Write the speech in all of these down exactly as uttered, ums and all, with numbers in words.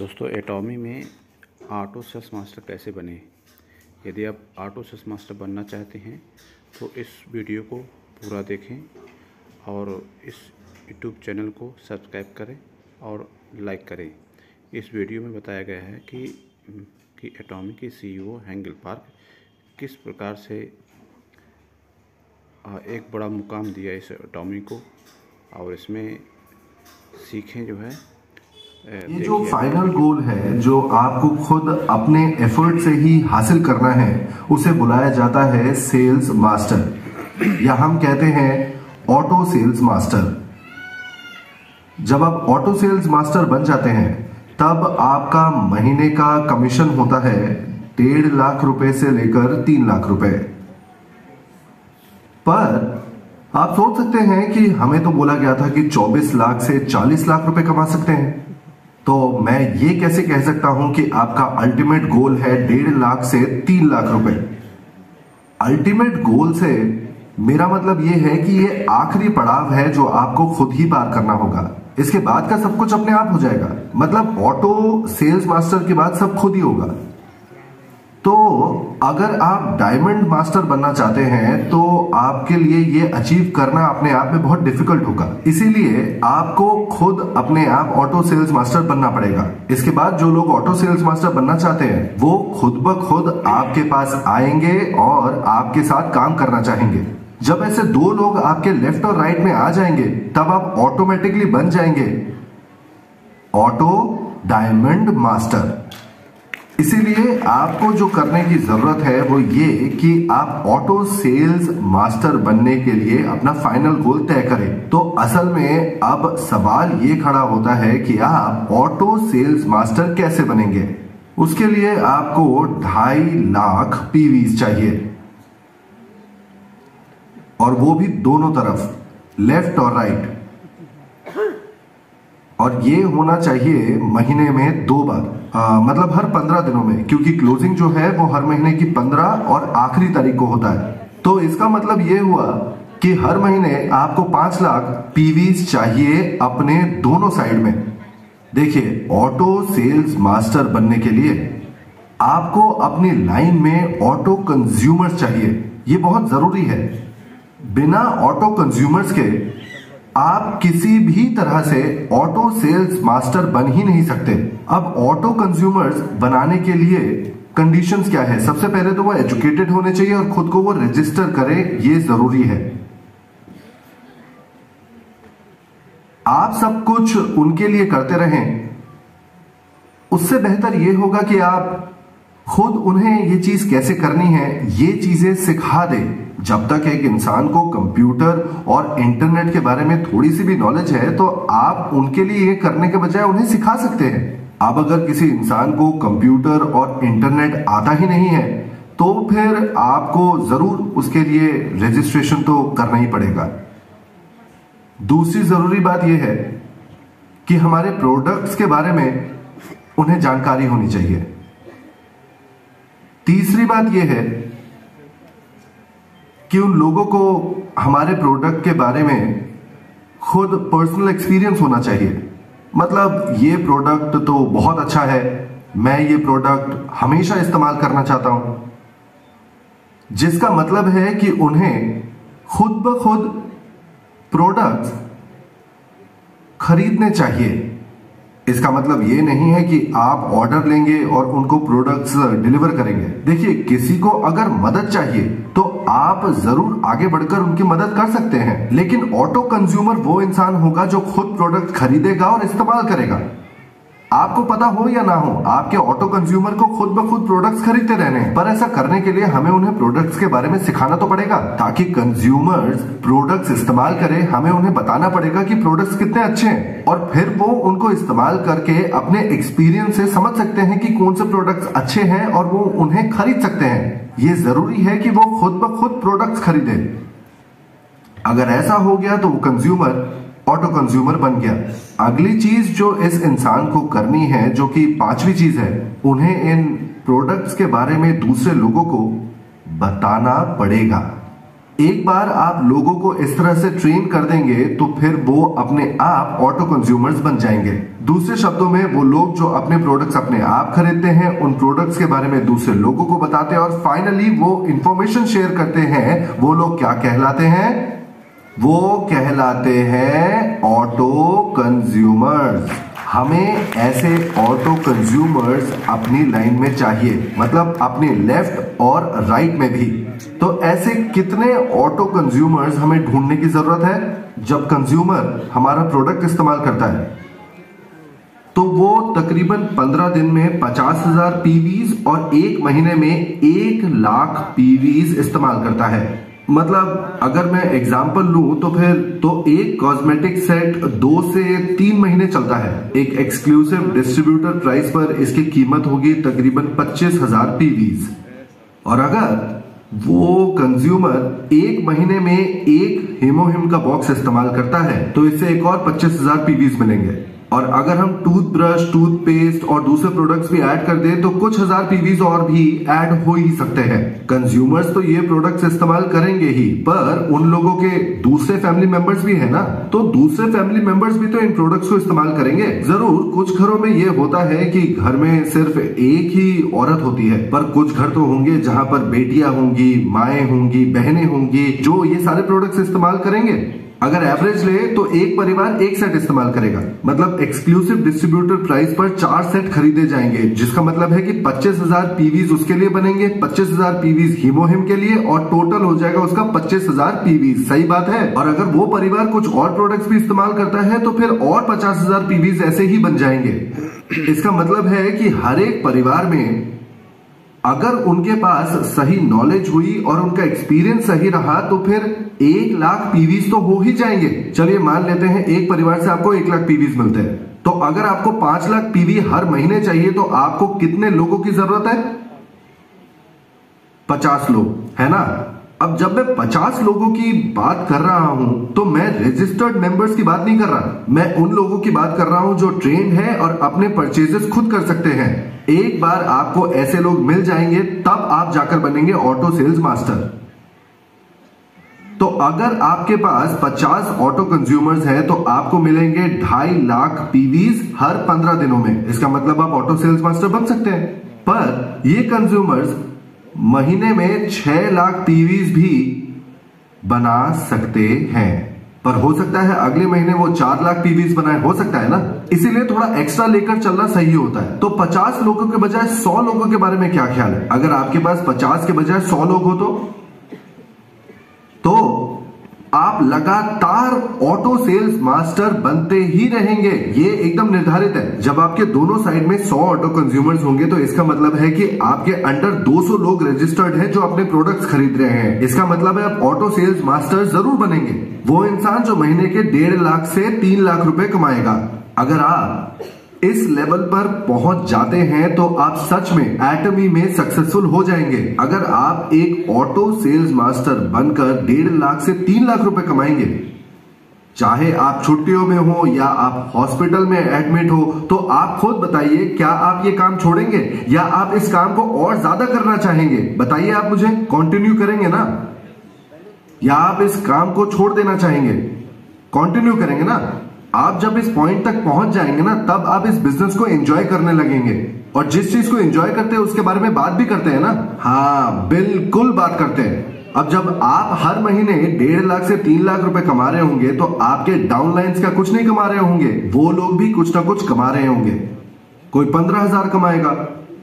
दोस्तों एटॉमी में auto sales master कैसे बने। यदि आप ऑटो सेल्स मास्टर बनना चाहते हैं तो इस वीडियो को पूरा देखें और इस यूट्यूब चैनल को सब्सक्राइब करें और लाइक करें। इस वीडियो में बताया गया है कि कि एटॉमी के सीईओ हैंग गिल पार्क किस प्रकार से एक बड़ा मुकाम दिया इस एटॉमी को और इसमें सीखें जो है। ये जो फाइनल गोल है जो आपको खुद अपने एफर्ट से ही हासिल करना है उसे बुलाया जाता है सेल्स मास्टर या हम कहते हैं ऑटो सेल्स मास्टर। जब आप ऑटो सेल्स मास्टर बन जाते हैं तब आपका महीने का कमीशन होता है डेढ़ लाख रुपए से लेकर तीन लाख रुपए। पर आप सोच सकते हैं कि हमें तो बोला गया था कि चौबीस लाख से चालीस लाख रुपए कमा सकते हैं, तो मैं ये कैसे कह सकता हूं कि आपका अल्टीमेट गोल है डेढ़ लाख से तीन लाख रुपए। अल्टीमेट गोल से मेरा मतलब ये है कि ये आखिरी पड़ाव है जो आपको खुद ही पार करना होगा। इसके बाद का सब कुछ अपने आप हो जाएगा, मतलब ऑटो सेल्स मास्टर के बाद सब खुद ही होगा। तो अगर आप डायमंड मास्टर बनना चाहते हैं तो आपके लिए ये अचीव करना अपने आप में बहुत डिफिकल्ट होगा, इसीलिए आपको खुद अपने आप ऑटो सेल्स मास्टर बनना पड़ेगा। इसके बाद जो लोग ऑटो सेल्स मास्टर बनना चाहते हैं वो खुद ब खुद आपके पास आएंगे और आपके साथ काम करना चाहेंगे। जब ऐसे दो लोग आपके लेफ्ट और राइट में आ जाएंगे तब आप ऑटोमेटिकली बन जाएंगे ऑटो डायमंड मास्टर। इसीलिए आपको जो करने की जरूरत है वो ये कि आप ऑटो सेल्स मास्टर बनने के लिए अपना फाइनल गोल तय करें। तो असल में अब सवाल ये खड़ा होता है कि आप ऑटो सेल्स मास्टर कैसे बनेंगे। उसके लिए आपको ढाई लाख पीवीज चाहिए और वो भी दोनों तरफ लेफ्ट और राइट, और ये होना चाहिए महीने में दो बार, आ, मतलब हर पंद्रह दिनों में, क्योंकि क्लोजिंग जो है वो हर महीने की पंद्रह और आखिरी तारीख को होता है। तो इसका मतलब ये हुआ कि हर महीने आपको पांच लाख पीवीज चाहिए अपने दोनों साइड में। देखिए ऑटो सेल्स मास्टर बनने के लिए आपको अपनी लाइन में ऑटो कंज्यूमर्स चाहिए, ये बहुत जरूरी है। बिना ऑटो कंज्यूमर्स के आप किसी भी तरह से ऑटो सेल्स मास्टर बन ही नहीं सकते। अब ऑटो कंज्यूमर्स बनाने के लिए कंडीशंस क्या है? सबसे पहले तो वो एजुकेटेड होने चाहिए और खुद को वो रजिस्टर करे, ये जरूरी है। आप सब कुछ उनके लिए करते रहें, उससे बेहतर ये होगा कि आप खुद उन्हें ये चीज कैसे करनी है ये चीजें सिखा दें। जब तक एक इंसान को कंप्यूटर और इंटरनेट के बारे में थोड़ी सी भी नॉलेज है तो आप उनके लिए ये करने के बजाय उन्हें सिखा सकते हैं। अब अगर किसी इंसान को कंप्यूटर और इंटरनेट आता ही नहीं है तो फिर आपको जरूर उसके लिए रजिस्ट्रेशन तो करना ही पड़ेगा। दूसरी जरूरी बात यह है कि हमारे प्रोडक्ट्स के बारे में उन्हें जानकारी होनी चाहिए। तीसरी बात यह है कि उन लोगों को हमारे प्रोडक्ट के बारे में खुद पर्सनल एक्सपीरियंस होना चाहिए, मतलब ये प्रोडक्ट तो बहुत अच्छा है, मैं ये प्रोडक्ट हमेशा इस्तेमाल करना चाहता हूं। जिसका मतलब है कि उन्हें खुद ब खुद प्रोडक्ट्स खरीदने चाहिए। इसका मतलब ये नहीं है कि आप ऑर्डर लेंगे और उनको प्रोडक्ट्स डिलीवर करेंगे। देखिए किसी को अगर मदद चाहिए तो आप जरूर आगे बढ़कर उनकी मदद कर सकते हैं, लेकिन ऑटो कंज्यूमर वो इंसान होगा जो खुद प्रोडक्ट खरीदेगा और इस्तेमाल करेगा। आपको पता हो या ना हो आपके ऑटो कंज्यूमर को खुद ब खुद प्रोडक्ट्स खरीदते रहने हैं, पर ऐसा करने के लिए हमें उन्हें प्रोडक्ट्स के बारे में सिखाना तो पड़ेगा ताकि कंज्यूमर्स प्रोडक्ट्स इस्तेमाल करें। हमें उन्हें बताना पड़ेगा कि प्रोडक्ट्स कितने अच्छे हैं और फिर वो उनको इस्तेमाल करके अपने एक्सपीरियंस से समझ सकते हैं कि कौन से प्रोडक्ट्स अच्छे हैं और वो उन्हें खरीद सकते हैं। ये जरूरी है कि वो खुद ब खुद प्रोडक्ट्स खरीदे। अगर ऐसा हो गया तो वो कंज्यूमर ऑटो कंज्यूमर बन गया। अगली चीज जो इस इंसान को करनी है, जो कि पांचवी चीज है, उन्हें इन प्रोडक्ट्स के बारे में दूसरे लोगों को बताना पड़ेगा। एक बार आप लोगों को इस तरह से ट्रेन कर देंगे तो फिर वो अपने आप ऑटो कंज्यूमर्स बन जाएंगे। दूसरे शब्दों में वो लोग जो अपने प्रोडक्ट्स अपने आप खरीदते हैं, उन प्रोडक्ट्स के बारे में दूसरे लोगों को बताते हैं और फाइनली वो इंफॉर्मेशन शेयर करते हैं। वो लोग क्या कहलाते हैं? वो कहलाते हैं ऑटो कंज्यूमर्स। हमें ऐसे ऑटो कंज्यूमर्स अपनी लाइन में चाहिए, मतलब अपने लेफ्ट और राइट में भी। तो ऐसे कितने ऑटो कंज्यूमर्स हमें ढूंढने की जरूरत है? जब कंज्यूमर हमारा प्रोडक्ट इस्तेमाल करता है तो वो तकरीबन पंद्रह दिन में पचास हज़ार पीवीज और एक महीने में एक लाख पीवीज इस्तेमाल करता है। मतलब अगर मैं एग्जाम्पल लूं तो फिर तो एक कॉस्मेटिक सेट दो से तीन महीने चलता है। एक एक्सक्लूसिव डिस्ट्रीब्यूटर प्राइस पर इसकी कीमत होगी तकरीबन पच्चीस हज़ार पीवीज। और अगर वो कंज्यूमर एक महीने में एक हेमोहिम का बॉक्स इस्तेमाल करता है तो इससे एक और पच्चीस हज़ार पीवीज मिलेंगे। और अगर हम टूथब्रश, टूथपेस्ट और दूसरे प्रोडक्ट्स भी ऐड कर दें तो कुछ हजार पीवीज और भी ऐड हो ही सकते हैं। कंज्यूमर्स तो ये प्रोडक्ट्स इस्तेमाल करेंगे ही, पर उन लोगों के दूसरे फैमिली मेंबर्स भी है ना, तो दूसरे फैमिली मेंबर्स भी तो इन प्रोडक्ट्स को इस्तेमाल करेंगे। जरूर कुछ घरों में ये होता है कि घर में सिर्फ एक ही औरत होती है, पर कुछ घर तो होंगे जहाँ पर बेटियां होंगी, माएं होंगी, बहनें होंगी जो ये सारे प्रोडक्ट्स इस्तेमाल करेंगे। अगर एवरेज ले तो एक परिवार एक सेट इस्तेमाल करेगा, मतलब एक्सक्लूसिव डिस्ट्रीब्यूटर प्राइस पर चार सेट खरीदे जाएंगे, जिसका मतलब है कि पच्चीस हज़ार पीवीज उसके लिए बनेंगे, पच्चीस हज़ार पीवीज हीमोहिम के लिए और टोटल हो जाएगा उसका पच्चीस हज़ार पीवीज। सही बात है। और अगर वो परिवार कुछ और प्रोडक्ट्स भी इस्तेमाल करता है तो फिर और पचास हज़ार पीवीज ऐसे ही बन जाएंगे। इसका मतलब है कि हर एक परिवार में अगर उनके पास सही नॉलेज हुई और उनका एक्सपीरियंस सही रहा तो फिर एक लाख पीवीज तो हो ही जाएंगे। चलिए मान लेते हैं एक परिवार से आपको एक लाख पीवीज मिलते हैं, तो अगर आपको पांच लाख पीवी हर महीने चाहिए तो आपको कितने लोगों की जरूरत है? पचास लोग, है ना। अब जब मैं पचास लोगों की बात कर रहा हूं तो मैं रजिस्टर्ड मेंबर्स की बात नहीं कर रहा, मैं उन लोगों की बात कर रहा हूं जो ट्रेंड है और अपने परचेजेस खुद कर सकते हैं। एक बार आपको ऐसे लोग मिल जाएंगे तब आप जाकर बनेंगे ऑटो सेल्स मास्टर। तो अगर आपके पास पचास ऑटो कंज्यूमर्स हैं तो आपको मिलेंगे ढाई लाख पीवीज हर पंद्रह दिनों में। इसका मतलब आप ऑटो सेल्स मास्टर बन सकते हैं। पर ये कंज्यूमर्स महीने में छह लाख पीवीज भी बना सकते हैं, पर हो सकता है अगले महीने वो चार लाख पीवीज बनाए, हो सकता है ना। इसीलिए थोड़ा एक्स्ट्रा लेकर चलना सही होता है। तो पचास लोगों के बजाय सौ लोगों के बारे में क्या ख्याल है? अगर आपके पास पचास के बजाय सौ लोग हो तो, तो आप लगातार ऑटो सेल्स मास्टर बनते ही रहेंगे, ये एकदम निर्धारित है। जब आपके दोनों साइड में सौ ऑटो कंज्यूमर्स होंगे तो इसका मतलब है कि आपके अंडर दो सौ लोग रजिस्टर्ड हैं जो अपने प्रोडक्ट्स खरीद रहे हैं। इसका मतलब है आप ऑटो सेल्स मास्टर जरूर बनेंगे। वो इंसान जो महीने के डेढ़ लाख से तीन लाख रुपए कमाएगा। अगर आप इस लेवल पर पहुंच जाते हैं तो आप सच में एटमी में सक्सेसफुल हो जाएंगे। अगर आप एक ऑटो सेल्स मास्टर बनकर डेढ़ लाख से तीन लाख रुपए कमाएंगे, चाहे आप छुट्टियों में हो या आप हॉस्पिटल में एडमिट हो, तो आप खुद बताइए क्या आप ये काम छोड़ेंगे या आप इस काम को और ज्यादा करना चाहेंगे? बताइए आप मुझे, कंटिन्यू करेंगे ना या आप इस काम को छोड़ देना चाहेंगे? कंटिन्यू करेंगे ना। आप जब इस पॉइंट तक पहुंच जाएंगे ना तब आप इस बिजनेस को एंजॉय करने लगेंगे, और जिस चीज को एंजॉय करते हैं उसके बारे में बात भी करते हैं ना। हाँ, बिल्कुल बात करते हैं। अब जब आप हर महीने डेढ़ लाख से तीन लाख रुपए कमा रहे होंगे तो आपके डाउनलाइंस का कुछ नहीं कमा रहे होंगे, वो लोग भी कुछ ना कुछ कमा रहे होंगे। कोई पंद्रह हजार कमाएगा,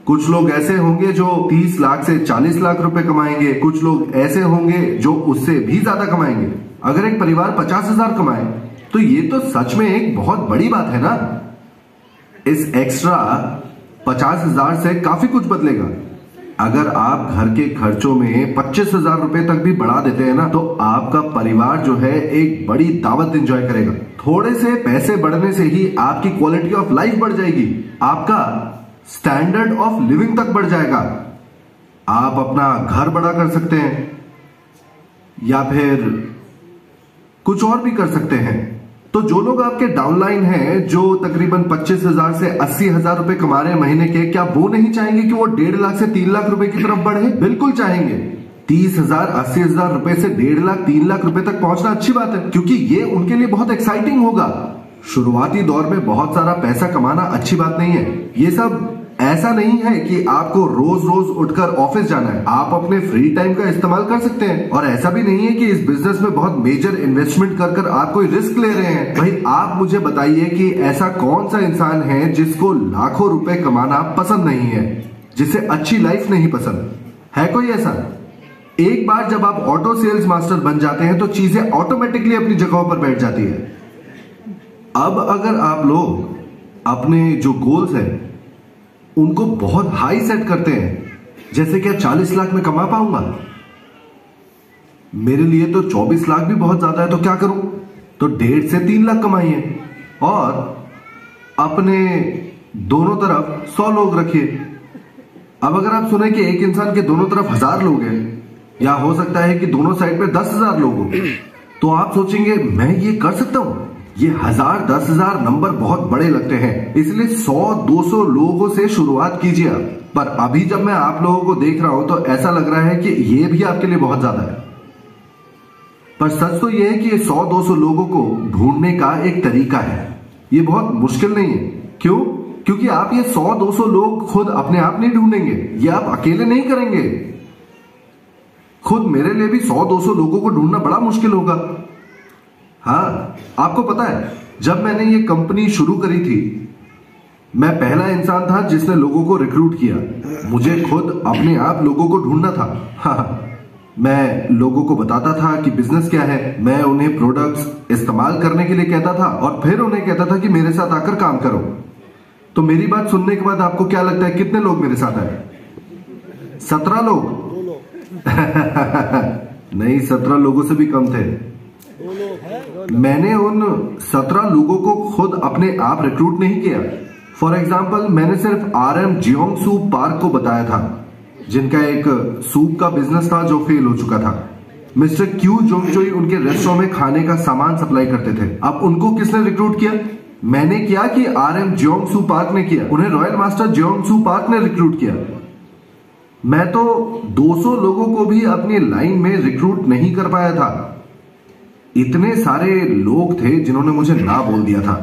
कुछ लोग ऐसे होंगे जो तीस लाख से चालीस लाख रुपए कमाएंगे, कुछ लोग ऐसे होंगे जो उससे भी ज्यादा कमाएंगे। अगर एक परिवार पचास हजार कमाए तो ये तो सच में एक बहुत बड़ी बात है ना। इस एक्स्ट्रा पचास हजार से काफी कुछ बदलेगा। अगर आप घर के खर्चों में पच्चीस हजार रुपए तक भी बढ़ा देते हैं ना तो आपका परिवार जो है एक बड़ी दावत एंजॉय करेगा। थोड़े से पैसे बढ़ने से ही आपकी क्वालिटी ऑफ लाइफ बढ़ जाएगी, आपका स्टैंडर्ड ऑफ लिविंग तक बढ़ जाएगा। आप अपना घर बड़ा कर सकते हैं या फिर कुछ और भी कर सकते हैं। तो जो लोग आपके डाउनलाइन हैं जो तकरीबन पच्चीस हज़ार से अस्सी हज़ार रुपए कमा रहे हैं महीने के, क्या वो नहीं चाहेंगे कि वो डेढ़ लाख से तीन लाख रुपए की तरफ बढ़े? बिल्कुल चाहेंगे। तीस हजार अस्सी हजार रुपए से डेढ़ लाख तीन लाख रुपए तक पहुंचना अच्छी बात है, क्योंकि ये उनके लिए बहुत एक्साइटिंग होगा। शुरुआती दौर में बहुत सारा पैसा कमाना अच्छी बात नहीं है। ये सब ऐसा नहीं है कि आपको रोज रोज उठकर ऑफिस जाना है, आप अपने फ्री टाइम का इस्तेमाल कर सकते हैं। और ऐसा भी नहीं है कि इस बिजनेस में बहुत मेजर इन्वेस्टमेंट कर कर आप कोई रिस्क ले रहे हैं। भाई आप मुझे बताइए कि ऐसा कौन सा इंसान है जिसको लाखों रुपए कमाना पसंद नहीं है, जिसे अच्छी लाइफ नहीं पसंद है? कोई ऐसा? एक बार जब आप ऑटो सेल्स मास्टर बन जाते हैं तो चीजें ऑटोमेटिकली अपनी जगहों पर बैठ जाती है। अब अगर आप लोग अपने जो गोल्स हैं उनको बहुत हाई सेट करते हैं, जैसे क्या चालीस लाख में कमा पाऊंगा, मेरे लिए तो चौबीस लाख भी बहुत ज्यादा है, तो क्या करूं, तो डेढ़ से तीन लाख कमाइए और अपने दोनों तरफ सौ लोग रखिए। अब अगर आप सुने कि एक इंसान के दोनों तरफ हजार लोग हैं, या हो सकता है कि दोनों साइड पे दस हजार लोग हो, तो आप सोचेंगे मैं ये कर सकता हूं? ये हजार दस हजार नंबर बहुत बड़े लगते हैं, इसलिए सौ दो सौ लोगों से शुरुआत कीजिए आप। पर अभी जब मैं आप लोगों को देख रहा हूं तो ऐसा लग रहा है कि ये भी आपके लिए बहुत ज्यादा है, पर सच तो ये है कि ये सौ दो सौ लोगों को ढूंढने का एक तरीका है। ये बहुत मुश्किल नहीं है। क्यों? क्योंकि आप ये सौ दो सौ लोग खुद अपने आप नहीं ढूंढेंगे, ये आप अकेले नहीं करेंगे। खुद मेरे लिए भी सौ दो सौ लोगों को ढूंढना बड़ा मुश्किल होगा। हाँ, आपको पता है जब मैंने ये कंपनी शुरू करी थी, मैं पहला इंसान था जिसने लोगों को रिक्रूट किया। मुझे खुद अपने आप लोगों को ढूंढना था। हाँ, मैं लोगों को बताता था कि बिजनेस क्या है, मैं उन्हें प्रोडक्ट्स इस्तेमाल करने के लिए कहता था और फिर उन्हें कहता था कि मेरे साथ आकर काम करो। तो मेरी बात सुनने के बाद आपको क्या लगता है कितने लोग मेरे साथ आए? सत्रह लोग? नहीं, सत्रह लोगों से भी कम थे। मैंने उन सत्रह लोगों को खुद अपने आप रिक्रूट नहीं किया। फॉर एग्जाम्पल, मैंने सिर्फ R M Jeong Sup Park को बताया था, जिनका एक सूप का बिजनेस था जो फेल हो चुका था। मिस्टर क्यू जोंगचोई उनके रेस्टोरेंट में खाने का सामान सप्लाई करते थे। अब उनको किसने रिक्रूट किया? मैंने किया कि R M Jeong Sup Park ने किया? उन्हें royal master Jeong Sup Park ने रिक्रूट किया। मैं तो दो सौ लोगों को भी अपनी लाइन में रिक्रूट नहीं कर पाया था। इतने सारे लोग थे जिन्होंने मुझे ना बोल दिया था,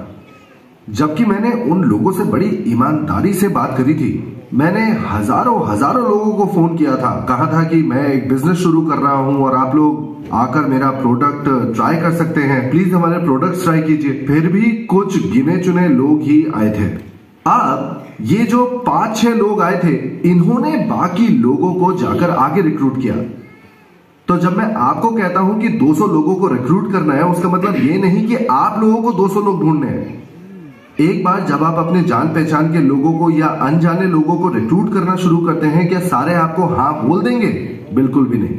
जबकि मैंने उन लोगों से बड़ी ईमानदारी से बात करी थी। मैंने हजारों हजारों लोगों को फोन किया था, कहा था कि मैं एक बिजनेस शुरू कर रहा हूं और आप लोग आकर मेरा प्रोडक्ट ट्राई कर सकते हैं, प्लीज हमारे प्रोडक्ट्स ट्राई कीजिए। फिर भी कुछ गिने चुने लोग ही आए थे। अब ये जो पांच छह लोग आए थे, इन्होंने बाकी लोगों को जाकर आगे रिक्रूट किया। तो जब मैं आपको कहता हूं कि दो सौ लोगों को रिक्रूट करना है, उसका मतलब ये नहीं कि आप लोगों को दो सौ लोग ढूंढने हैं। एक बार जब आप अपने जान पहचान के लोगों को या अनजाने लोगों को रिक्रूट करना शुरू करते हैं, क्या सारे आपको हां बोल देंगे? बिल्कुल भी नहीं।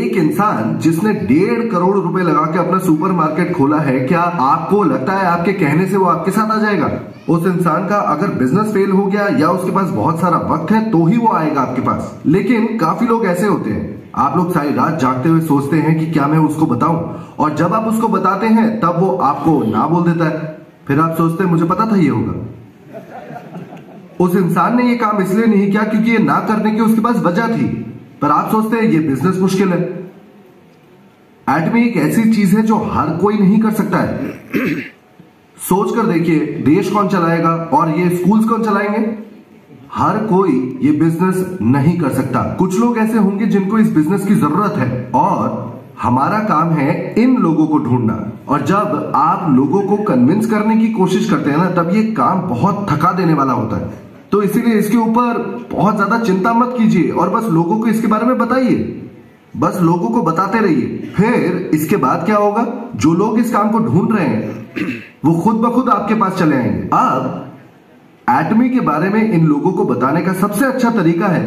एक इंसान जिसने डेढ़ करोड़ रुपए लगा के अपना सुपरमार्केट खोला है, क्या आपको लगता है आपके कहने से वो आपके साथ आ जाएगा? उस इंसान का अगर बिजनेस फेल हो गया या उसके पास बहुत सारा वक्त है तो ही वो आएगा आपके पास। लेकिन काफी लोग ऐसे होते हैं, आप लोग सारी रात जागते हुए सोचते हैं कि क्या मैं उसको बताऊं, और जब आप उसको बताते हैं तब वो आपको ना बोल देता है। फिर आप सोचते हैं मुझे पता था ये होगा। उस इंसान ने ये काम इसलिए नहीं किया क्योंकि ये ना करने की उसके पास वजह थी, पर आप सोचते हैं ये बिजनेस मुश्किल है। एटमी एक ऐसी चीज है जो हर कोई नहीं कर सकता है। सोच कर देखिए, देश कौन चलाएगा और ये स्कूल्स कौन चलाएंगे? हर कोई ये बिजनेस नहीं कर सकता। कुछ लोग ऐसे होंगे जिनको इस बिजनेस की जरूरत है और हमारा काम है इन लोगों को ढूंढना। और जब आप लोगों को कन्विंस करने की कोशिश करते हैं ना, तब ये काम बहुत थका देने वाला होता है। तो इसीलिए इसके ऊपर बहुत ज्यादा चिंता मत कीजिए और बस लोगों को इसके बारे में बताइए, बस लोगों को बताते रहिए। फिर इसके बाद क्या होगा, जो लोग इस काम को ढूंढ रहे हैं वो खुद ब खुद आपके पास चले आएंगे। अब एटमी के बारे में इन लोगों को बताने का सबसे अच्छा तरीका है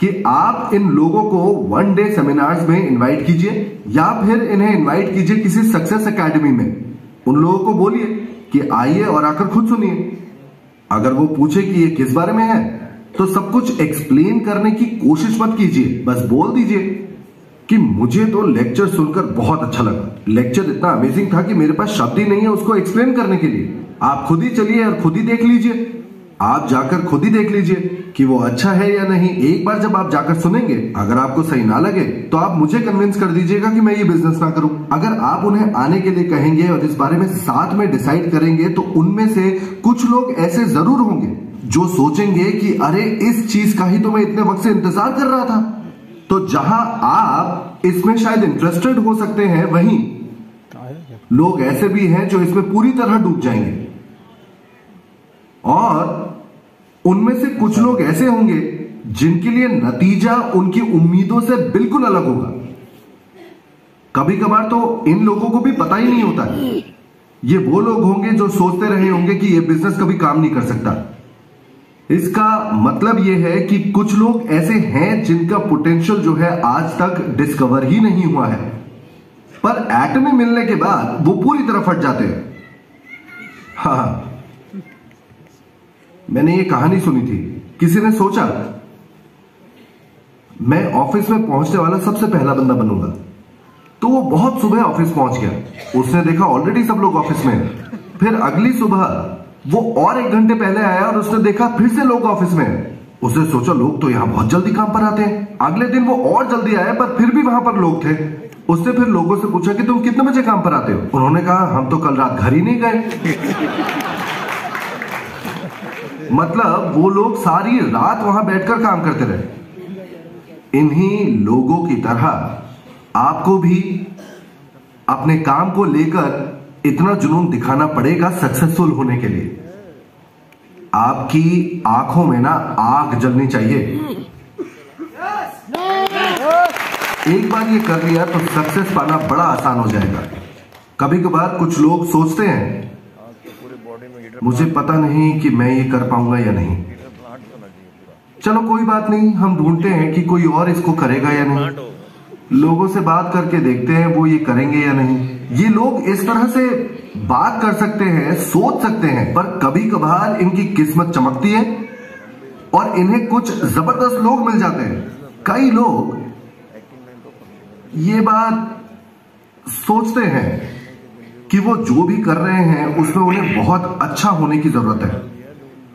कि आप इन लोगों को वन डे सेमिनार्स में इनवाइट कीजिए, या फिर इन्हें इनवाइट कीजिए किसी सक्सेस एकेडमी में। उन लोगों को बोलिए कि आइए और आकर खुद सुनिए। अगर वो पूछे कि ये किस बारे में है, तो सब कुछ एक्सप्लेन करने की कोशिश मत कीजिए, बस बोल दीजिए कि मुझे तो लेक्चर सुनकर बहुत अच्छा लगा। लेक्चर इतना अमेजिंग था कि मेरे पास शब्द ही नहीं है उसको एक्सप्लेन करने के लिए। आप खुद ही चलिए और खुद ही देख लीजिए। आप जाकर खुद ही देख लीजिए कि वो अच्छा है या नहीं। एक बार जब आप जाकर सुनेंगे, अगर आपको सही ना लगे तो आप मुझे कन्विंस कर दीजिएगा कि मैं ये बिजनेस ना करूं। अगर आप उन्हें आने के लिए कहेंगे और इस बारे में साथ में डिसाइड करेंगे तो उनमें से कुछ लोग ऐसे जरूर होंगे जो सोचेंगे कि अरे इस चीज का ही तो मैं इतने वक्त से इंतजार कर रहा था। तो जहां आप इसमें शायद इंटरेस्टेड हो सकते हैं, वहीं लोग ऐसे भी हैं जो इसमें पूरी तरह डूब जाएंगे। और उनमें से कुछ लोग ऐसे होंगे जिनके लिए नतीजा उनकी उम्मीदों से बिल्कुल अलग होगा। कभी कभार तो इन लोगों को भी पता ही नहीं होता है। ये वो लोग होंगे जो सोचते रहे होंगे कि ये बिजनेस कभी काम नहीं कर सकता। इसका मतलब ये है कि कुछ लोग ऐसे हैं जिनका पोटेंशियल जो है आज तक डिस्कवर ही नहीं हुआ है, पर एटमी मिलने के बाद वो पूरी तरह फट जाते हैं। हाँ, मैंने ये कहानी सुनी थी। किसी ने सोचा मैं ऑफिस में पहुंचने वाला सबसे पहला बंदा बनूंगा, तो वो बहुत सुबह ऑफिस पहुंच गया। उसने देखा ऑलरेडी सब लोग ऑफिस में हैं। फिर अगली सुबह वो और एक घंटे पहले आया और उसने देखा फिर से लोग ऑफिस में हैं। उसने सोचा लोग तो यहाँ बहुत जल्दी काम पर आते हैं। अगले दिन वो और जल्दी आया, पर फिर भी वहां पर लोग थे। उसने फिर लोगों से पूछा कि तुम कितने बजे काम पर आते हो? उन्होंने कहा हम तो कल रात घर ही नहीं गए। मतलब वो लोग सारी रात वहां बैठकर काम करते रहे। इन्हीं लोगों की तरह आपको भी अपने काम को लेकर इतना जुनून दिखाना पड़ेगा सक्सेसफुल होने के लिए। आपकी आंखों में ना आग जलनी चाहिए। एक बार ये कर लिया तो सक्सेस पाना बड़ा आसान हो जाएगा। कभी कभार कुछ लोग सोचते हैं मुझे पता नहीं कि मैं ये कर पाऊंगा या नहीं, चलो कोई बात नहीं, हम ढूंढते हैं कि कोई और इसको करेगा या नहीं, लोगों से बात करके देखते हैं वो ये करेंगे या नहीं। ये लोग इस तरह से बात कर सकते हैं, सोच सकते हैं, पर कभी कभार इनकी किस्मत चमकती है और इन्हें कुछ जबरदस्त लोग मिल जाते हैं। कई लोग ये बात सोचते हैं कि वो जो भी कर रहे हैं उसमें उन्हें बहुत अच्छा होने की जरूरत है,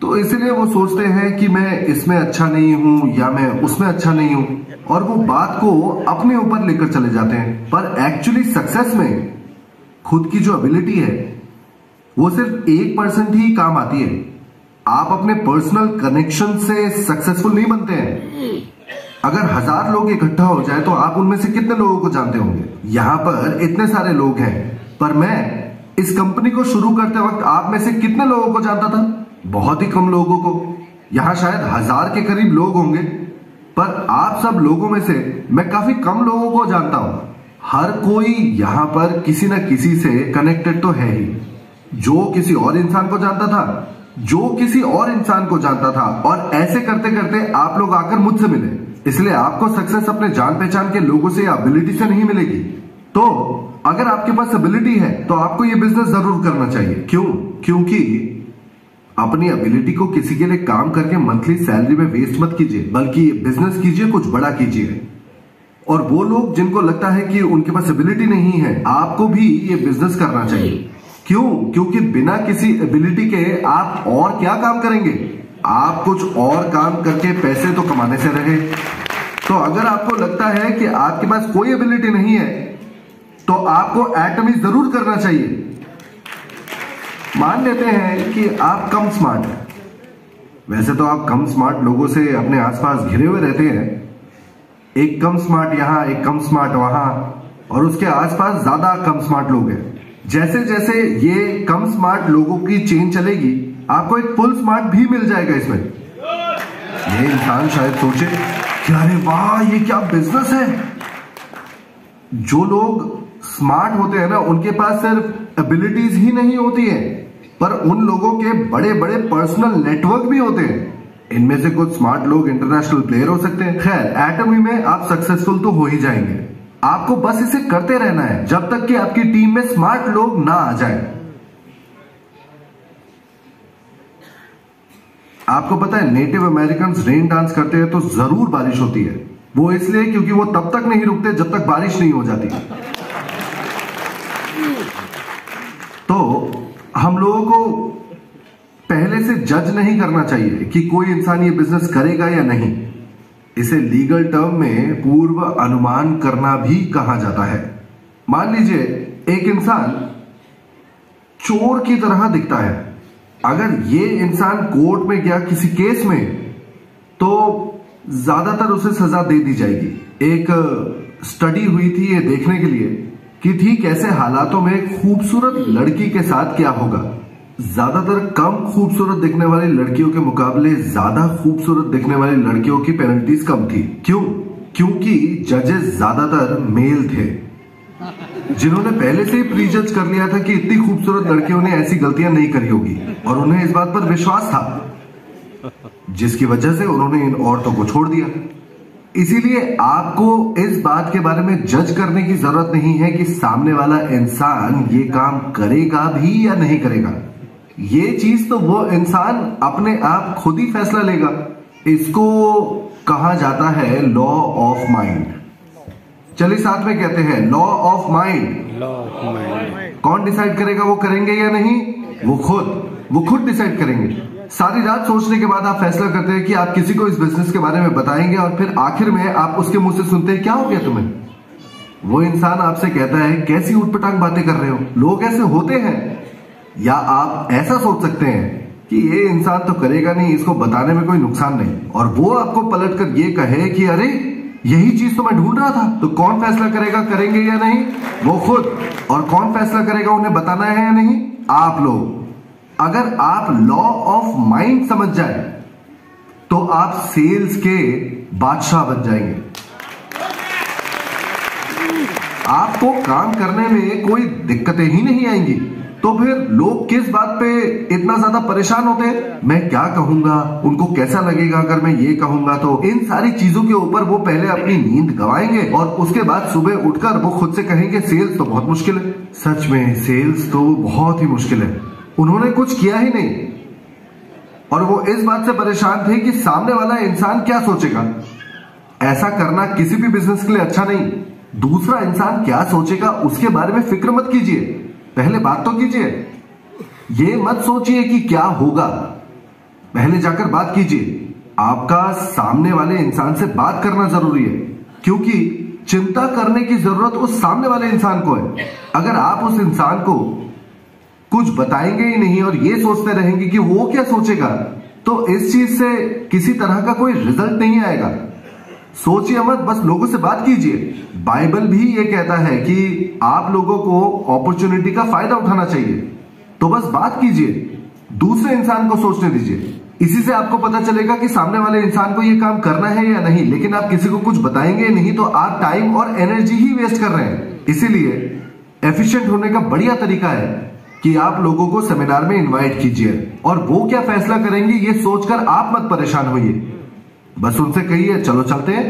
तो इसलिए वो सोचते हैं कि मैं इसमें अच्छा नहीं हूं या मैं उसमें अच्छा नहीं हूं, और वो बात को अपने ऊपर लेकर चले जाते हैं। पर एक्चुअली सक्सेस में खुद की जो एबिलिटी है वो सिर्फ एक परसेंट ही काम आती है। आप अपने पर्सनल कनेक्शन से सक्सेसफुल नहीं बनते हैं। अगर हजार लोग इकट्ठा हो जाए तो आप उनमें से कितने लोगों को जानते होंगे? यहां पर इतने सारे लोग हैं, पर मैं इस कंपनी को शुरू करते वक्त आप में से कितने लोगों को जानता था? बहुत ही कम लोगों को। यहां शायद हजार के करीब लोग होंगे, पर आप सब लोगों में से मैं काफी कम लोगों को जानता हूं। हर कोई यहां पर किसी ना किसी से कनेक्टेड तो है ही। जो किसी और इंसान को जानता था जो किसी और इंसान को जानता था और ऐसे करते करते आप लोग आकर मुझसे मिले। इसलिए आपको सक्सेस अपने जान पहचान के लोगों से या एबिलिटी से नहीं मिलेगी। तो अगर आपके पास एबिलिटी है तो आपको ये बिजनेस जरूर करना चाहिए। क्यों? क्योंकि अपनी एबिलिटी को किसी के लिए काम करके मंथली सैलरी में वेस्ट मत कीजिए, बल्कि ये बिजनेस कीजिए, कुछ बड़ा कीजिए। और वो लोग जिनको लगता है कि उनके पास एबिलिटी नहीं है, आपको भी ये बिजनेस करना चाहिए। क्यों? क्योंकि बिना किसी एबिलिटी के आप और क्या काम करेंगे? आप कुछ और काम करके पैसे तो कमाने से रहे। तो अगर आपको लगता है कि आपके पास कोई एबिलिटी नहीं है तो आपको एटमी जरूर करना चाहिए। मान लेते हैं कि आप कम स्मार्ट हैं। वैसे तो आप कम स्मार्ट लोगों से अपने आसपास घिरे हुए रहते हैं, एक कम स्मार्ट यहां, एक कम स्मार्ट वहां, और उसके आसपास ज्यादा कम स्मार्ट लोग हैं। जैसे जैसे ये कम स्मार्ट लोगों की चेन चलेगी, आपको एक फुल स्मार्ट भी मिल जाएगा इसमें। ये इंसान शायद सोचे कि अरे वाह, ये क्या बिजनेस है। जो लोग स्मार्ट होते हैं ना, उनके पास सिर्फ एबिलिटीज ही नहीं होती है, पर उन लोगों के बड़े बड़े पर्सनल नेटवर्क भी होते हैं। इनमें से कुछ स्मार्ट लोग इंटरनेशनल प्लेयर हो सकते हैं। खैर, एटमी में आप सक्सेसफुल तो हो ही जाएंगे। आपको बस इसे करते रहना है जब तक कि आपकी टीम में स्मार्ट लोग ना आ जाए। आपको पता है, नेटिव अमेरिकन रेन डांस करते हैं तो जरूर बारिश होती है। वो इसलिए क्योंकि वो तब तक नहीं रुकते जब तक बारिश नहीं हो जाती। तो हम लोगों को पहले पहले से जज नहीं करना चाहिए कि कोई इंसान ये बिजनेस करेगा या नहीं। इसे लीगल टर्म में पूर्व अनुमान करना भी कहा जाता है। मान लीजिए एक इंसान चोर की तरह दिखता है, अगर ये इंसान कोर्ट में गया किसी केस में तो ज्यादातर उसे सजा दे दी जाएगी। एक स्टडी हुई थी ये देखने के लिए कि ठीक ऐसे हालातों में खूबसूरत लड़की के साथ क्या होगा। ज्यादातर कम खूबसूरत दिखने वाली लड़कियों के मुकाबले ज्यादा खूबसूरत दिखने वाली लड़कियों की पेनल्टीज कम थी। क्यों? क्योंकि जजेस ज्यादातर मेल थे, जिन्होंने पहले से ही प्रीजज कर लिया था कि इतनी खूबसूरत लड़कियों ने ऐसी गलतियां नहीं करी होगी, और उन्हें इस बात पर विश्वास था, जिसकी वजह से उन्होंने इन औरतों को छोड़ दिया। इसीलिए आपको इस बात के बारे में जज करने की जरूरत नहीं है कि सामने वाला इंसान ये काम करेगा भी या नहीं करेगा। ये चीज तो वो इंसान अपने आप खुद ही फैसला लेगा। इसको कहा जाता है लॉ ऑफ माइंड। चलिए साथ में कहते हैं law of mind. Law of mind कौन डिसाइड करेगा वो करेंगे या नहीं? वो खुद वो खुद डिसाइड करेंगे। सारी रात सोचने के बाद आप फैसला करते हैं कि आप किसी को इस बिजनेस के बारे में बताएंगे, और फिर आखिर में आप उसके मुंह से सुनते हैं क्या हो गया तुम्हें। वो इंसान आपसे कहता है कैसी उटपटांग बातें कर रहे हो, लोग ऐसे होते हैं। या आप ऐसा सोच सकते हैं कि ये इंसान तो करेगा नहीं, इसको बताने में कोई नुकसान नहीं, और वो आपको पलट कर ये कहे कि अरे यही चीज तो मैं ढूंढ रहा था। तो कौन फैसला करेगा करेंगे या नहीं? वो खुद। और कौन फैसला करेगा उन्हें बताना है या नहीं? आप लोग। अगर आप लॉ ऑफ माइंड समझ जाए तो आप सेल्स के बादशाह बन जाएंगे। आपको काम करने में कोई दिक्कतें ही नहीं आएंगी। तो फिर लोग किस बात पे इतना ज्यादा परेशान होते हैं, मैं क्या कहूंगा, उनको कैसा लगेगा अगर मैं ये कहूंगा, तो इन सारी चीजों के ऊपर वो पहले अपनी नींद गंवाएंगे, और उसके बाद सुबह उठकर वो खुद से कहेंगे सेल्स तो बहुत मुश्किल है। सच में सेल्स तो बहुत ही मुश्किल है, उन्होंने कुछ किया ही नहीं, और वो इस बात से परेशान थे कि सामने वाला इंसान क्या सोचेगा। ऐसा करना किसी भी बिजनेस के लिए अच्छा नहीं। दूसरा इंसान क्या सोचेगा उसके बारे में फिक्र मत कीजिए, पहले बात तो कीजिए। ये मत सोचिए कि क्या होगा, पहले जाकर बात कीजिए। आपका सामने वाले इंसान से बात करना जरूरी है, क्योंकि चिंता करने की जरूरत उस सामने वाले इंसान को है। अगर आप उस इंसान को कुछ बताएंगे ही नहीं और ये सोचते रहेंगे कि वो क्या सोचेगा, तो इस चीज से किसी तरह का कोई रिजल्ट नहीं आएगा। सोचिए मत, बस लोगों से बात कीजिए। बाइबल भी ये कहता है कि आप लोगों को अपॉर्चुनिटी का फायदा उठाना चाहिए, तो बस बात कीजिए, दूसरे इंसान को सोचने दीजिए। इसी से आपको पता चलेगा कि सामने वाले इंसान को ये काम करना है या नहीं। लेकिन आप किसी को कुछ बताएंगे नहीं तो आप टाइम और एनर्जी ही वेस्ट कर रहे हैं। इसीलिए एफिशिएंट होने का बढ़िया तरीका है कि आप लोगों को सेमिनार में इन्वाइट कीजिए, और वो क्या फैसला करेंगे ये सोचकर आप मत परेशान होइए। बस उनसे कहिए चलो चलते हैं,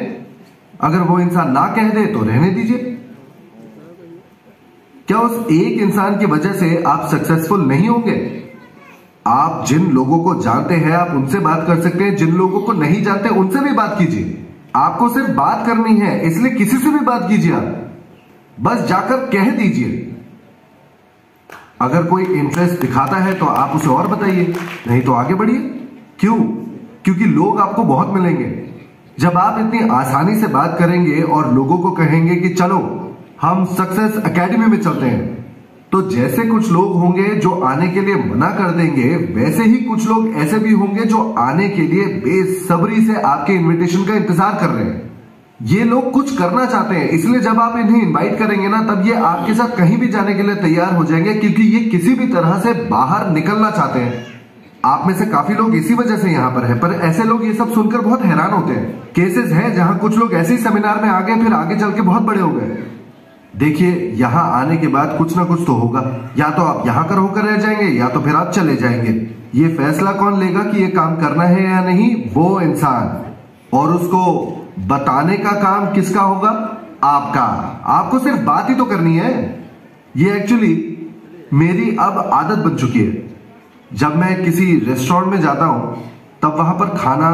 अगर वो इंसान ना कह दे तो रहने दीजिए। क्या उस एक इंसान की वजह से आप सक्सेसफुल नहीं होंगे? आप जिन लोगों को जानते हैं आप उनसे बात कर सकते हैं, जिन लोगों को नहीं जानते उनसे भी बात कीजिए। आपको सिर्फ बात करनी है, इसलिए किसी से भी बात कीजिए। आप बस जाकर कह दीजिए। अगर कोई इंटरेस्ट दिखाता है तो आप उसे और बताइए, नहीं तो आगे बढ़िए। क्यों? क्योंकि लोग आपको बहुत मिलेंगे। जब आप इतनी आसानी से बात करेंगे और लोगों को कहेंगे कि चलो हम सक्सेस एकेडमी में चलते हैं, तो जैसे कुछ लोग होंगे जो आने के लिए मना कर देंगे, वैसे ही कुछ लोग ऐसे भी होंगे जो आने के लिए बेसब्री से आपके इनविटेशन का इंतजार कर रहे हैं। ये लोग कुछ करना चाहते हैं, इसलिए जब आप इन्हें इन्वाइट करेंगे ना, तब ये आपके साथ कहीं भी जाने के लिए तैयार हो जाएंगे, क्योंकि ये किसी भी तरह से बाहर निकलना चाहते हैं। आप में से काफी लोग इसी वजह से यहाँ पर हैं, पर ऐसे लोग ये सब सुनकर बहुत हैरान होते हैं। केसेस हैं जहाँ कुछ लोग ऐसे ही सेमिनार में आ गए, फिर आगे चल के बहुत बड़े हो गए। देखिए, यहाँ आने के बाद कुछ ना कुछ तो होगा, या तो आप यहाँ कर होकर रह जाएंगे या तो फिर आप चले जाएंगे। ये फैसला कौन लेगा कि ये काम करना है या नहीं? वो इंसान। और उसको बताने का काम किसका होगा? आपका। आपको सिर्फ बात ही तो करनी है। ये एक्चुअली मेरी अब आदत बन चुकी है। जब मैं किसी रेस्टोरेंट में जाता हूं तब वहां पर खाना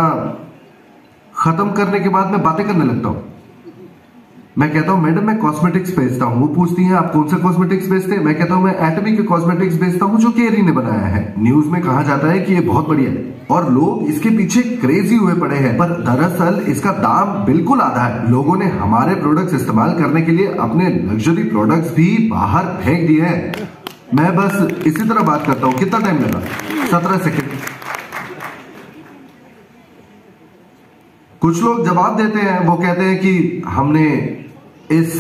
खत्म करने के बाद मैं बातें करने लगता हूं। मैं कहता हूँ मैडम मैं कॉस्मेटिक्स बेचता हूँ, वो पूछती हैं आप कौन सा कॉस्मेटिक्स बेचते हैं, मैं कहता हूँ मैं एटमी के कॉस्मेटिक्स बेचता हूँ जो केरी ने बनाया है। न्यूज में कहा जाता है कि ये बहुत बढ़िया है और लोग इसके पीछे क्रेजी हुए पड़े हैं, पर दरअसल इसका दाम बिल्कुल आधा है। लोगों ने हमारे प्रोडक्ट्स इस्तेमाल करने के लिए अपने लग्जरी प्रोडक्ट्स भी बाहर फेंक दिए हैं। मैं बस इसी तरह बात करता हूँ। कितना टाइम लगा? सत्रह सेकेंड। कुछ लोग जवाब देते हैं, वो कहते हैं कि हमने इस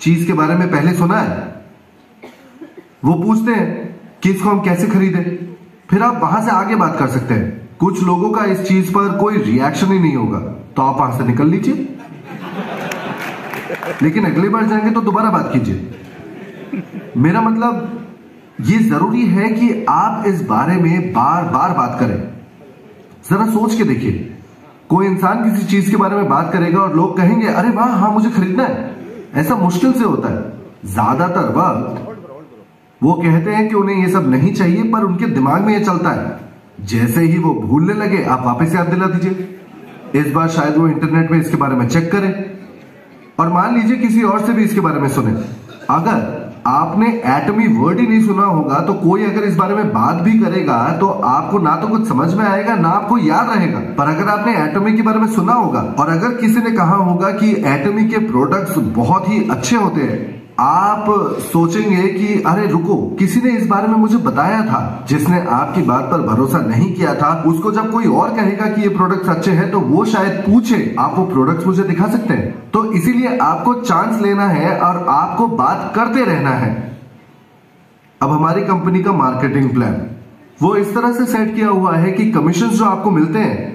चीज के बारे में पहले सुना है। वो पूछते हैं कि इसको हम कैसे खरीदें, फिर आप वहां से आगे बात कर सकते हैं। कुछ लोगों का इस चीज पर कोई रिएक्शन ही नहीं होगा तो आप वहां से निकल लीजिए, लेकिन अगली बार जाएंगे तो दोबारा बात कीजिए। मेरा मतलब ये जरूरी है कि आप इस बारे में बार बार बात करें। जरा सोच के देखिए, कोई इंसान किसी चीज के बारे में बात करेगा और लोग कहेंगे अरे वाह हाँ मुझे खरीदना है, ऐसा मुश्किल से होता है। ज्यादातर वक्त वो कहते हैं कि उन्हें ये सब नहीं चाहिए, पर उनके दिमाग में ये चलता है। जैसे ही वो भूलने लगे आप वापस याद दिला दीजिए। इस बार शायद वो इंटरनेट में इसके बारे में चेक करें और मान लीजिए किसी और से भी इसके बारे में सुने। अगर आपने एटमी वर्ड ही नहीं सुना होगा तो कोई अगर इस बारे में बात भी करेगा तो आपको ना तो कुछ समझ में आएगा ना आपको याद रहेगा। पर अगर आपने एटमी के बारे में सुना होगा और अगर किसी ने कहा होगा कि एटमी के प्रोडक्ट्स बहुत ही अच्छे होते हैं, आप सोचेंगे कि अरे रुको, किसी ने इस बारे में मुझे बताया था। जिसने आपकी बात पर भरोसा नहीं किया था उसको जब कोई और कहेगा कि ये प्रोडक्ट्स अच्छे हैं तो वो शायद पूछे आप वो प्रोडक्ट्स मुझे दिखा सकते हैं। तो इसीलिए आपको चांस लेना है और आपको बात करते रहना है। अब हमारी कंपनी का मार्केटिंग प्लान वो इस तरह से सेट किया हुआ है कि कमीशन जो आपको मिलते हैं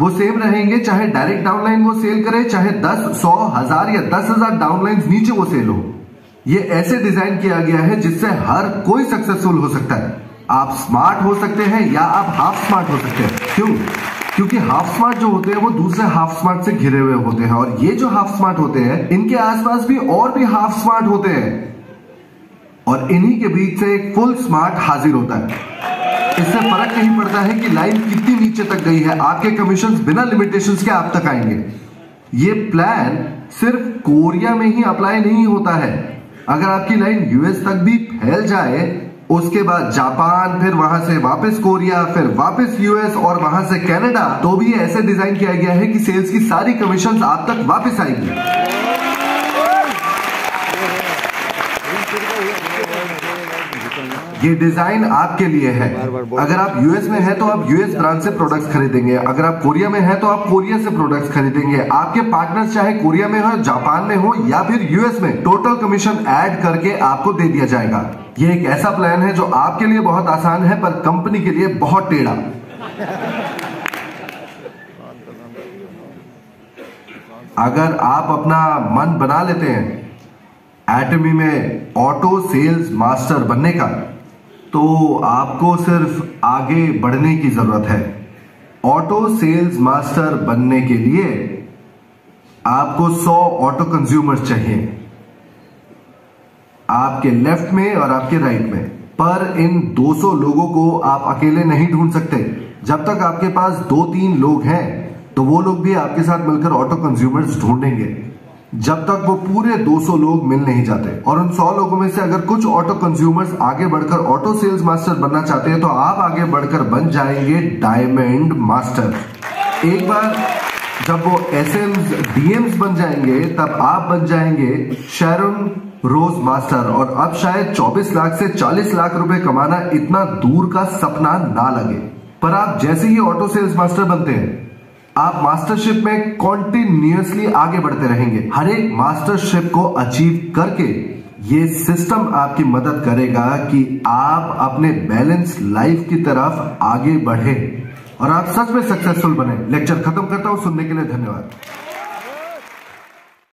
वो सेम रहेंगे, चाहे डायरेक्ट डाउनलाइन वो सेल करे, चाहे दस सौ हजार या दस हजार डाउनलाइन नीचे वो सेल हो। ये ऐसे डिजाइन किया गया है जिससे हर कोई सक्सेसफुल हो सकता है। आप स्मार्ट हो सकते हैं या आप हाफ स्मार्ट हो सकते हैं। क्यों? क्योंकि हाफ स्मार्ट जो होते हैं वो दूसरे हाफ स्मार्ट से घिरे हुए होते हैं और ये जो हाफ स्मार्ट होते हैं इनके आसपास भी और भी हाफ स्मार्ट होते हैं और इन्हीं के बीच से एक फुल स्मार्ट हाजिर होता है। इससे फर्क नहीं पड़ता है कि लाइन कितनी नीचे तक गई है, आपके कमीशंस बिना लिमिटेशंस के आप तक आएंगे। ये प्लान सिर्फ कोरिया में ही अप्लाई नहीं होता है। अगर आपकी लाइन यूएस तक भी फैल जाए, उसके बाद जापान, फिर वहां से वापस कोरिया, फिर वापस यूएस और वहां से कनाडा, तो भी ऐसे डिजाइन किया गया है कि सेल्स की सारी कमीशंस आप तक वापस आएंगी। ये डिजाइन आपके लिए है। अगर आप यूएस में हैं तो आप यूएस ब्रांड से प्रोडक्ट्स खरीदेंगे, अगर आप कोरिया में हैं तो आप कोरिया से प्रोडक्ट्स खरीदेंगे। आपके पार्टनर्स चाहे कोरिया में हो, जापान में हो या फिर यूएस में, टोटल कमीशन ऐड करके आपको दे दिया जाएगा। ये एक ऐसा प्लान है जो आपके लिए बहुत आसान है पर कंपनी के लिए बहुत टेढ़ा। अगर आप अपना मन बना लेते हैं एटमी में ऑटो सेल्स मास्टर बनने का, तो आपको सिर्फ आगे बढ़ने की जरूरत है। ऑटो सेल्स मास्टर बनने के लिए आपको सौ ऑटो कंज्यूमर्स चाहिए, आपके लेफ्ट में और आपके राइट में। पर इन दो सौ लोगों को आप अकेले नहीं ढूंढ सकते। जब तक आपके पास दो तीन लोग हैं तो वो लोग भी आपके साथ मिलकर ऑटो कंज्यूमर्स ढूंढेंगे, जब तक वो पूरे दो सौ लोग मिल नहीं जाते। और उन सौ लोगों में से अगर कुछ ऑटो कंज्यूमर्स आगे बढ़कर ऑटो सेल्स मास्टर बनना चाहते हैं तो आप आगे बढ़कर बन जाएंगे डायमंड मास्टर। एक बार जब वो एसएम्स डीएम्स बन जाएंगे तब आप बन जाएंगे शेरन रोज मास्टर। और अब शायद चौबीस लाख से चालीस लाख रुपए कमाना इतना दूर का सपना ना लगे, पर आप जैसे ही ऑटो सेल्स मास्टर बनते हैं आप मास्टरशिप में कॉन्टिन्यूसली आगे बढ़ते रहेंगे। हर एक मास्टरशिप को अचीव करके ये सिस्टम आपकी मदद करेगा कि आप अपने बैलेंस लाइफ की तरफ आगे बढ़े और आप सच में सक्सेसफुल बने। लेक्चर खत्म करता हूं, सुनने के लिए धन्यवाद।